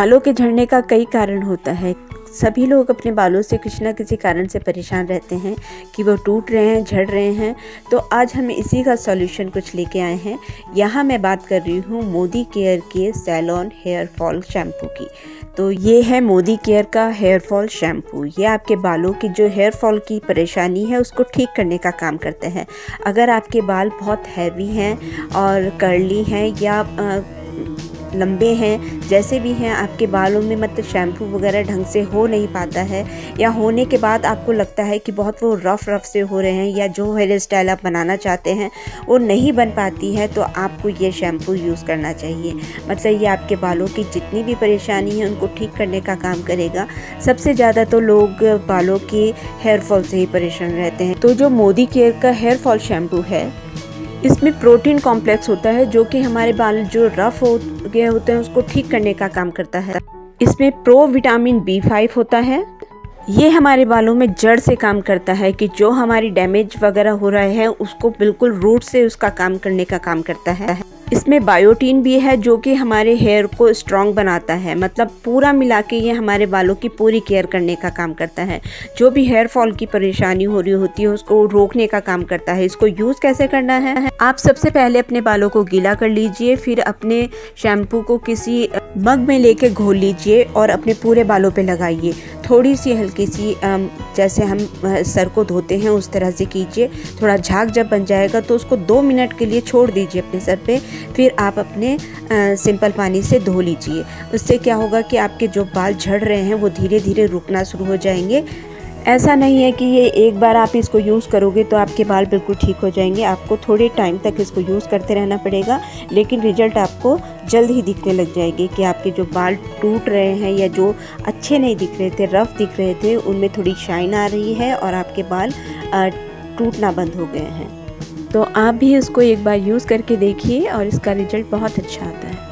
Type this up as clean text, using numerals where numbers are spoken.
बालों के झड़ने का कई कारण होता है। सभी लोग अपने बालों से कुछ ना किसी कारण से परेशान रहते हैं कि वो टूट रहे हैं, झड़ रहे हैं। तो आज हम इसी का सॉल्यूशन कुछ लेके आए हैं। यहाँ मैं बात कर रही हूँ मोदी केयर के सैलॉन हेयर फॉल शैम्पू की। तो ये है मोदी केयर का हेयर फॉल शैम्पू। ये आपके बालों की जो हेयर फॉल की परेशानी है उसको ठीक करने का काम करते हैं। अगर आपके बाल बहुत हैवी हैं और कर्ली हैं या लंबे हैं, जैसे भी हैं, आपके बालों में मतलब शैम्पू वगैरह ढंग से हो नहीं पाता है या होने के बाद आपको लगता है कि बहुत वो रफ़ से हो रहे हैं या जो हेयर स्टाइल आप बनाना चाहते हैं वो नहीं बन पाती है, तो आपको ये शैम्पू यूज़ करना चाहिए। मतलब ये आपके बालों की जितनी भी परेशानी है उनको ठीक करने का काम करेगा। सबसे ज़्यादा तो लोग बालों के हेयर फॉल से ही परेशान रहते हैं। तो जो मोदी केयर का हेयर फॉल शैम्पू है, इसमें प्रोटीन कॉम्प्लेक्स होता है जो कि हमारे बाल जो रफ़ हो गए होते हैं उसको ठीक करने का काम करता है। इसमें प्रो विटामिन B5 होता है। ये हमारे बालों में जड़ से काम करता है कि जो हमारी डैमेज वगैरह हो रहा है उसको बिल्कुल रूट से उसका काम करने का काम करता है। इसमें बायोटीन भी है जो कि हमारे हेयर को स्ट्रॉन्ग बनाता है। मतलब पूरा मिला के ये हमारे बालों की पूरी केयर करने का काम करता है। जो भी हेयर फॉल की परेशानी हो रही होती है उसको रोकने का काम करता है। इसको यूज़ कैसे करना है, आप सबसे पहले अपने बालों को गीला कर लीजिए, फिर अपने शैम्पू को किसी मग में लेके घोल लीजिए और अपने पूरे बालों पे लगाइए। थोड़ी सी हल्की सी जैसे हम सर को धोते हैं उस तरह से कीजिए। थोड़ा झाग जब बन जाएगा तो उसको 2 मिनट के लिए छोड़ दीजिए अपने सर पे, फिर आप अपने सिंपल पानी से धो लीजिए। उससे क्या होगा कि आपके जो बाल झड़ रहे हैं वो धीरे धीरे रुकना शुरू हो जाएंगे। ऐसा नहीं है कि ये एक बार आप इसको यूज़ करोगे तो आपके बाल बिल्कुल ठीक हो जाएंगे। आपको थोड़े टाइम तक इसको यूज़ करते रहना पड़ेगा, लेकिन रिजल्ट आपको जल्द ही दिखने लग जाएंगे कि आपके जो बाल टूट रहे हैं या जो अच्छे नहीं दिख रहे थे, रफ़ दिख रहे थे, उनमें थोड़ी शाइन आ रही है और आपके बाल टूटना बंद हो गए हैं। तो आप भी इसको एक बार यूज़ करके देखिए और इसका रिजल्ट बहुत अच्छा आता है।